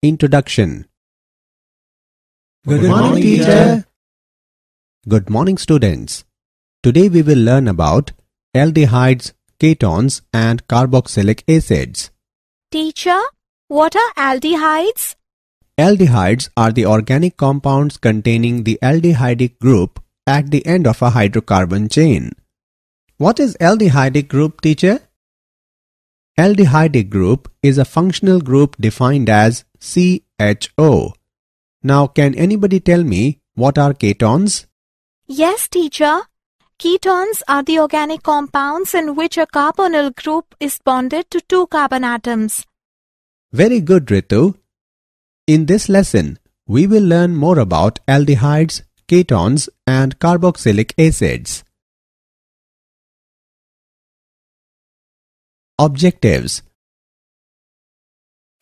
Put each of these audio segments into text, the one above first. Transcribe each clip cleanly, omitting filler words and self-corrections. Introduction. Good morning, teacher. Good morning, students. Today we will learn about aldehydes, ketones and carboxylic acids. Teacher, what are aldehydes? Aldehydes are the organic compounds containing the aldehydic group at the end of a hydrocarbon chain. What is aldehydic group, teacher? Aldehydic group is a functional group defined as CHO. Now, can anybody tell me what are ketones? Yes, teacher. Ketones are the organic compounds in which a carbonyl group is bonded to two carbon atoms. Very good, Ritu. In this lesson, we will learn more about aldehydes, ketones and carboxylic acids. Objectives.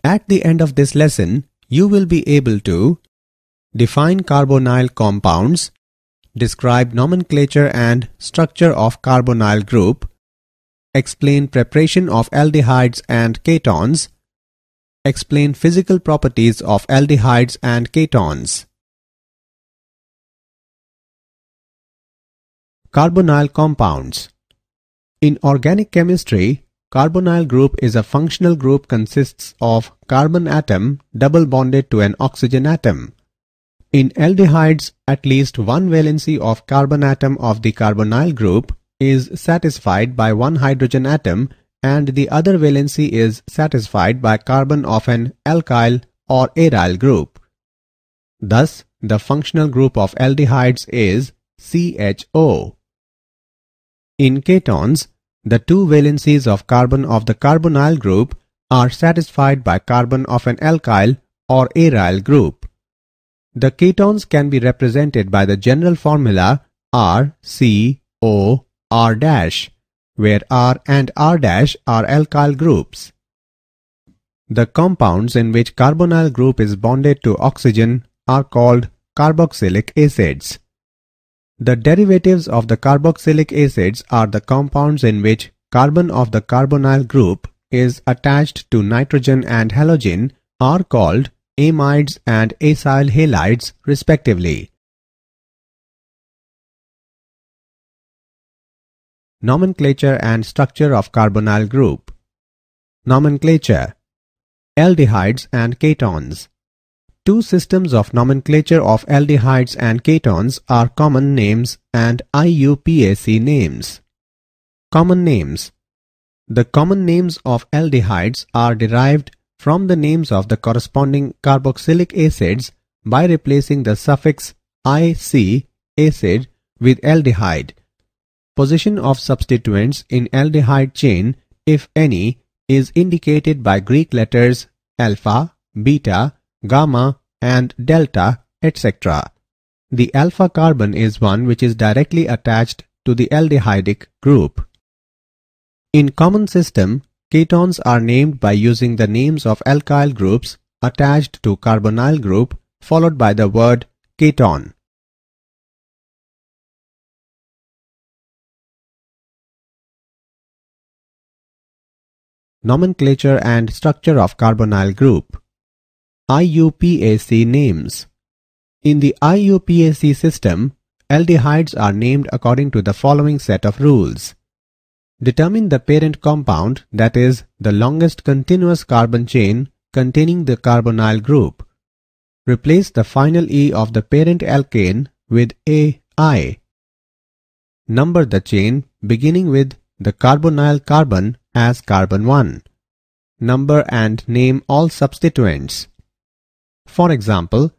At the end of this lesson, you will be able to define carbonyl compounds, describe nomenclature and structure of carbonyl group, explain preparation of aldehydes and ketones, explain physical properties of aldehydes and ketones. Carbonyl compounds. In organic chemistry, carbonyl group is a functional group consists of carbon atom double bonded to an oxygen atom. In aldehydes, at least one valency of carbon atom of the carbonyl group is satisfied by one hydrogen atom and the other valency is satisfied by carbon of an alkyl or aryl group. Thus, the functional group of aldehydes is CHO. In ketones, the two valencies of carbon of the carbonyl group are satisfied by carbon of an alkyl or aryl group. The ketones can be represented by the general formula RCOR', where R and R' are alkyl groups. The compounds in which carbonyl group is bonded to oxygen are called carboxylic acids. The derivatives of the carboxylic acids are the compounds in which carbon of the carbonyl group is attached to nitrogen and halogen are called amides and acyl halides respectively. Nomenclature and structure of carbonyl group. Nomenclature. Aldehydes and ketones. Two systems of nomenclature of aldehydes and ketones are common names and IUPAC names. Common names. The common names of aldehydes are derived from the names of the corresponding carboxylic acids by replacing the suffix IC acid with aldehyde. Position of substituents in aldehyde chain, if any, is indicated by Greek letters alpha, beta, gamma and delta, etc. The alpha carbon is one which is directly attached to the aldehydic group. In common system, ketones are named by using the names of alkyl groups attached to carbonyl group followed by the word ketone. Nomenclature and structure of carbonyl group. IUPAC names. In the IUPAC system, aldehydes are named according to the following set of rules. Determine the parent compound, that is, the longest continuous carbon chain containing the carbonyl group. Replace the final E of the parent alkane with AI. Number the chain beginning with the carbonyl carbon as carbon 1. Number and name all substituents. For example,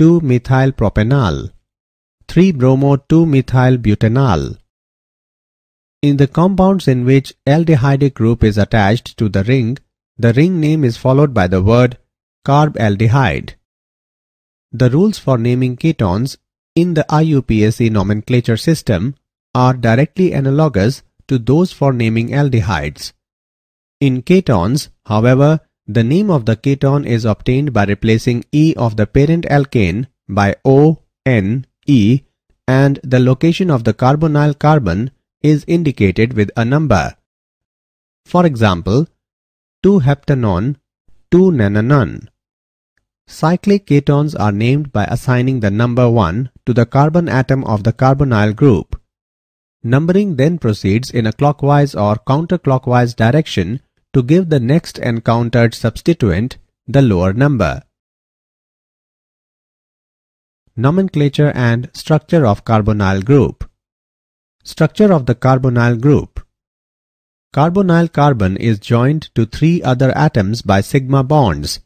2-methylpropanol, 3-bromo-2-methylbutanol. In the compounds in which aldehydic group is attached to the ring name is followed by the word carbaldehyde. The rules for naming ketones in the IUPAC nomenclature system are directly analogous to those for naming aldehydes. In ketones, however, the name of the ketone is obtained by replacing E of the parent alkane by O, N, E, and the location of the carbonyl carbon is indicated with a number. For example, 2-heptanon, 2-nananon, Cyclic ketones are named by assigning the number 1 to the carbon atom of the carbonyl group. Numbering then proceeds in a clockwise or counterclockwise direction to give the next encountered substituent the lower number. Nomenclature and structure of carbonyl group. Structure of the carbonyl group. Carbonyl carbon is joined to 3 other atoms by sigma bonds.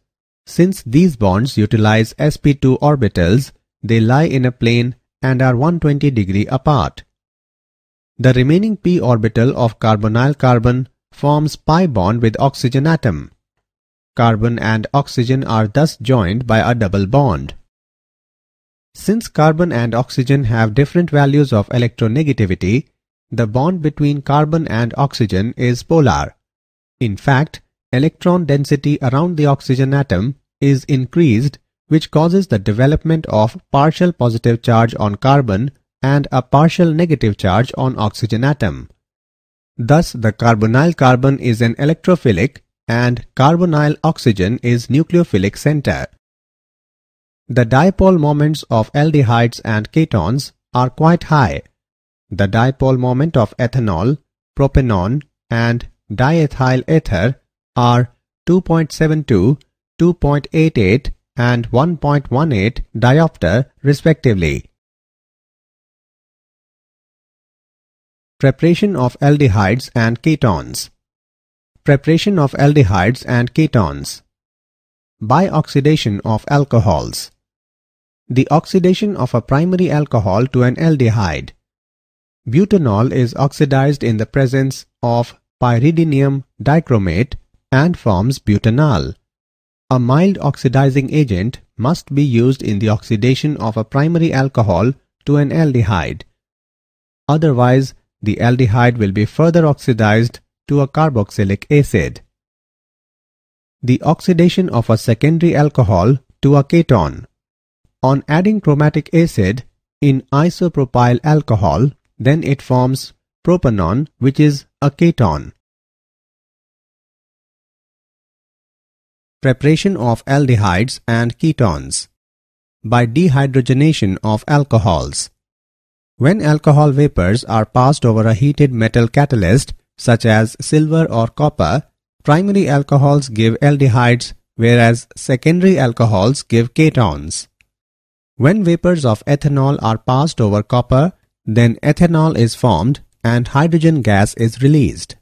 Since these bonds utilize sp2 orbitals, they lie in a plane and are 120 degree apart. The remaining p orbital of carbonyl carbon forms pi bond with oxygen atom. Carbon and oxygen are thus joined by a double bond. Since carbon and oxygen have different values of electronegativity, the bond between carbon and oxygen is polar. In fact, electron density around the oxygen atom is increased, which causes the development of partial positive charge on carbon and a partial negative charge on oxygen atom. Thus, the carbonyl carbon is an electrophilic and carbonyl oxygen is nucleophilic center. The dipole moments of aldehydes and ketones are quite high. The dipole moment of ethanol, propanol and diethyl ether are 2.72, 2.88 and 1.18 diopter respectively. Preparation of aldehydes and ketones. Preparation of aldehydes and ketones by oxidation of alcohols. The oxidation of a primary alcohol to an aldehyde. Butanol is oxidized in the presence of pyridinium dichromate and forms butanal. A mild oxidizing agent must be used in the oxidation of a primary alcohol to an aldehyde. Otherwise, the aldehyde will be further oxidized to a carboxylic acid. The oxidation of a secondary alcohol to a ketone. On adding chromatic acid in isopropyl alcohol, then it forms propanon, which is a ketone. Preparation of aldehydes and ketones by dehydrogenation of alcohols. When alcohol vapors are passed over a heated metal catalyst such as silver or copper, primary alcohols give aldehydes, whereas secondary alcohols give ketones. When vapors of ethanol are passed over copper, then ethanol is formed and hydrogen gas is released.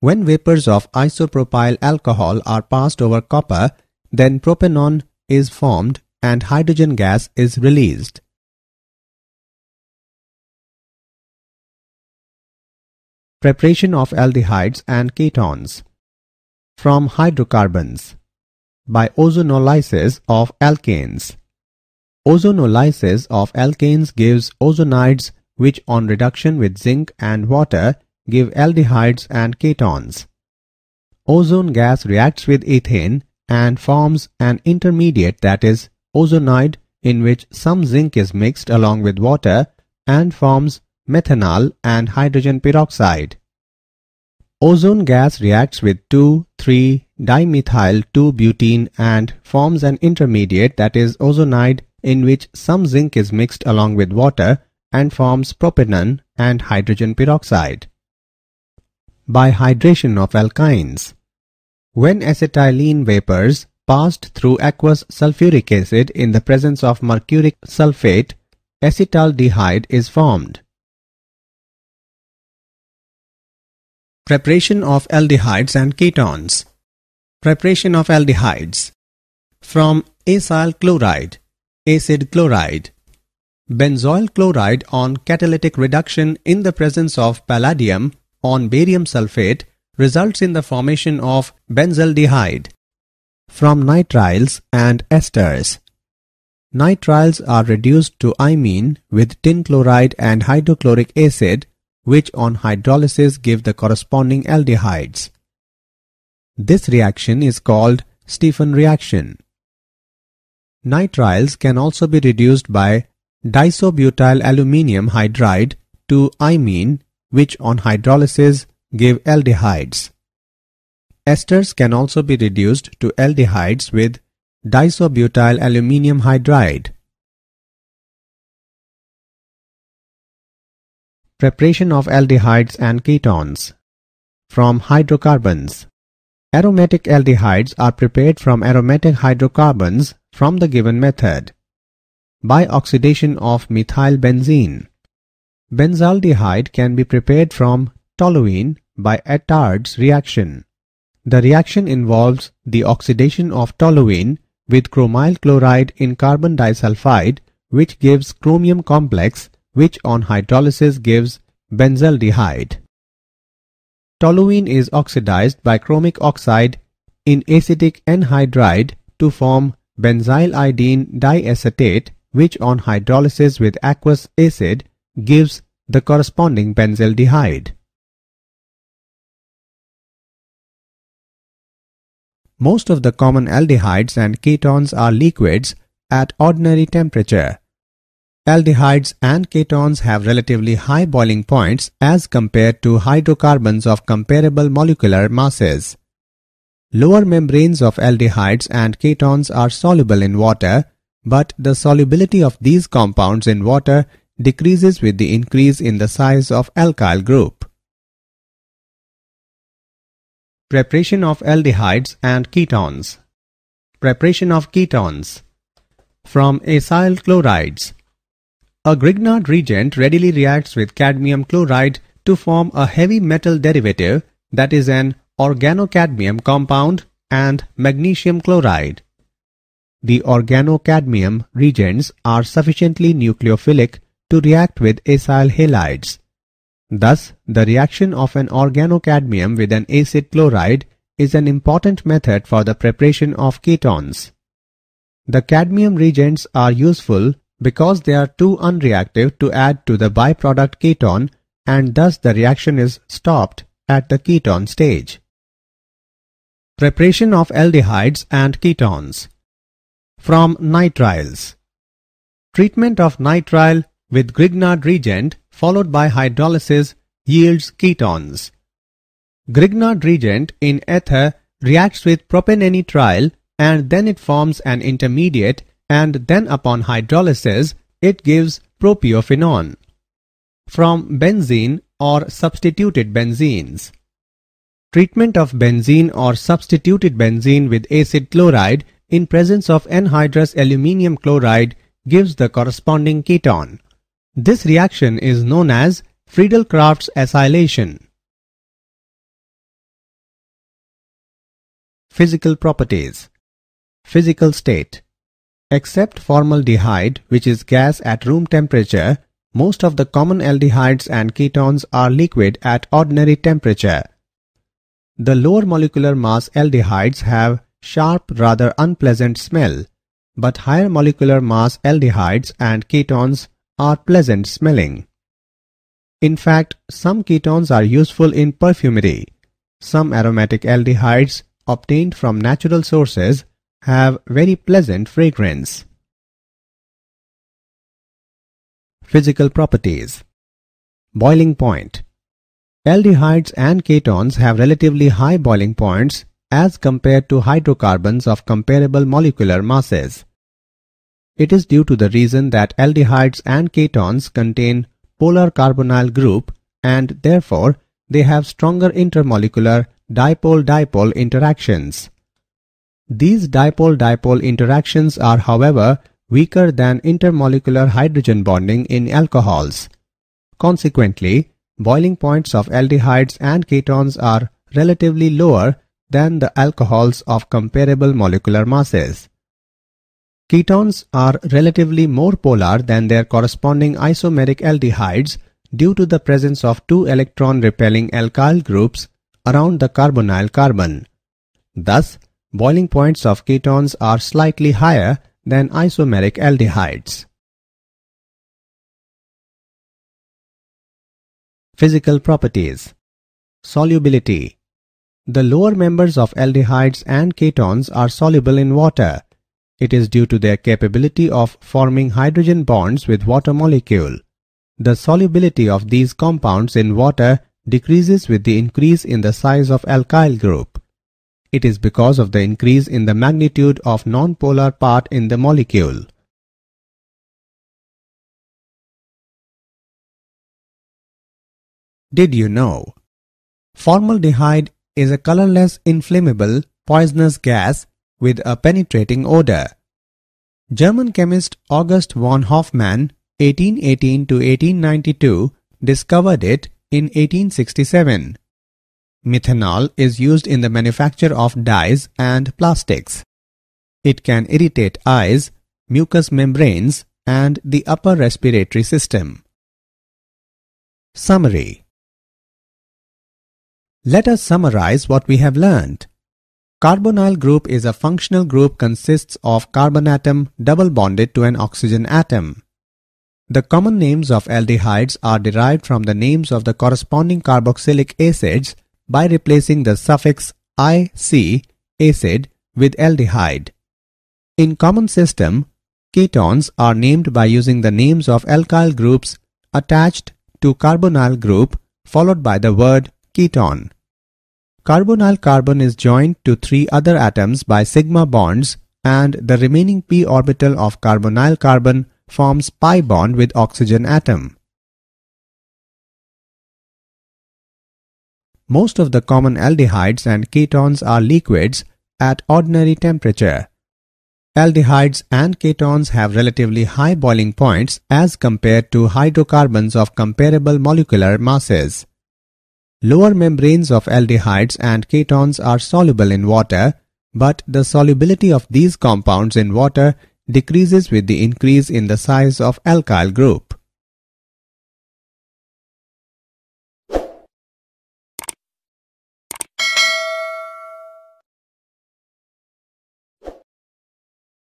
When vapors of isopropyl alcohol are passed over copper, then propanon is formed and hydrogen gas is released. Preparation of aldehydes and ketones from hydrocarbons by ozonolysis of alkanes. Ozonolysis of alkanes gives ozonides, which on reduction with zinc and water give aldehydes and ketones. Ozone gas reacts with ethane and forms an intermediate, that is ozonide, in which some zinc is mixed along with water and forms methanol and hydrogen peroxide. Ozone gas reacts with 2,3-dimethyl-2-butene and forms an intermediate, that is ozonide, in which some zinc is mixed along with water and forms propanon and hydrogen peroxide. By hydration of alkynes. When acetylene vapors passed through aqueous sulfuric acid in the presence of mercuric sulfate, acetaldehyde is formed. Preparation of aldehydes and ketones. Preparation of aldehydes from acyl chloride, acid chloride. Benzoyl chloride on catalytic reduction in the presence of palladium on barium sulfate results in the formation of benzaldehyde from nitriles and esters. Nitriles are reduced to imine with tin chloride and hydrochloric acid, which on hydrolysis give the corresponding aldehydes. This reaction is called Stephen reaction. Nitriles can also be reduced by disobutyl aluminium hydride to imine, which on hydrolysis give aldehydes. Esters can also be reduced to aldehydes with disobutyl aluminium hydride. Preparation of aldehydes and ketones from hydrocarbons. Aromatic aldehydes are prepared from aromatic hydrocarbons from the given method by oxidation of methylbenzene. Benzaldehyde can be prepared from toluene by Etard's reaction. The reaction involves the oxidation of toluene with chromyl chloride in carbon disulfide, which gives chromium complex, which on hydrolysis gives benzaldehyde. Toluene is oxidized by chromic oxide in acetic anhydride to form benzyl iodine diacetate, which on hydrolysis with aqueous acid gives the corresponding benzaldehyde. Most of the common aldehydes and ketones are liquids at ordinary temperature. Aldehydes and ketones have relatively high boiling points as compared to hydrocarbons of comparable molecular masses. Lower membranes of aldehydes and ketones are soluble in water, but the solubility of these compounds in water decreases with the increase in the size of alkyl group. Preparation of aldehydes and ketones. Preparation of ketones from acyl chlorides. A Grignard reagent readily reacts with cadmium chloride to form a heavy metal derivative, that is an organocadmium compound, and magnesium chloride. The organocadmium reagents are sufficiently nucleophilic to react with acyl halides. Thus, the reaction of an organocadmium with an acid chloride is an important method for the preparation of ketones. The cadmium reagents are useful because they are too unreactive to add to the byproduct ketone, and thus the reaction is stopped at the ketone stage. Preparation of aldehydes and ketones from nitriles. Treatment of nitrile with Grignard reagent followed by hydrolysis yields ketones. Grignard reagent in ether reacts with propanenitrile, and then it forms an intermediate, and then upon hydrolysis it gives propionephenone from benzene or substituted benzenes. Treatment of benzene or substituted benzene with acid chloride in presence of anhydrous aluminium chloride gives the corresponding ketone. This reaction is known as Friedel Crafts acylation. Physical properties. Physical state. Except formaldehyde, which is gas at room temperature, most of the common aldehydes and ketones are liquid at ordinary temperature. The lower molecular mass aldehydes have sharp, rather unpleasant smell, but higher molecular mass aldehydes and ketones are pleasant smelling. In fact, some ketones are useful in perfumery. Some aromatic aldehydes obtained from natural sources have very pleasant fragrance. Physical properties. Boiling point. Aldehydes and ketones have relatively high boiling points as compared to hydrocarbons of comparable molecular masses. It is due to the reason that aldehydes and ketones contain polar carbonyl group, and therefore they have stronger intermolecular dipole-dipole interactions. These dipole-dipole interactions are, however, weaker than intermolecular hydrogen bonding in alcohols. Consequently, boiling points of aldehydes and ketones are relatively lower than the alcohols of comparable molecular masses. Ketones are relatively more polar than their corresponding isomeric aldehydes due to the presence of two electron-repelling alkyl groups around the carbonyl carbon. Thus, boiling points of ketones are slightly higher than isomeric aldehydes. Physical properties. Solubility. The lower members of aldehydes and ketones are soluble in water. It is due to their capability of forming hydrogen bonds with water molecule. The solubility of these compounds in water decreases with the increase in the size of alkyl group. It is because of the increase in the magnitude of nonpolar part in the molecule. Did you know? Formaldehyde is a colorless, inflammable, poisonous gas with a penetrating odor. German chemist August von Hofmann (1818–1892) discovered it in 1867. Methanol is used in the manufacture of dyes and plastics. It can irritate eyes, mucous membranes, and the upper respiratory system. Summary. Let us summarize what we have learned. Carbonyl group is a functional group consists of carbon atom double bonded to an oxygen atom. The common names of aldehydes are derived from the names of the corresponding carboxylic acids by replacing the suffix -ic acid with aldehyde. In common system, ketones are named by using the names of alkyl groups attached to carbonyl group followed by the word ketone. Carbonyl carbon is joined to three other atoms by sigma bonds, and the remaining p orbital of carbonyl carbon forms pi bond with oxygen atom. Most of the common aldehydes and ketones are liquids at ordinary temperature. Aldehydes and ketones have relatively high boiling points as compared to hydrocarbons of comparable molecular masses. Lower membranes of aldehydes and ketones are soluble in water, but the solubility of these compounds in water decreases with the increase in the size of alkyl group.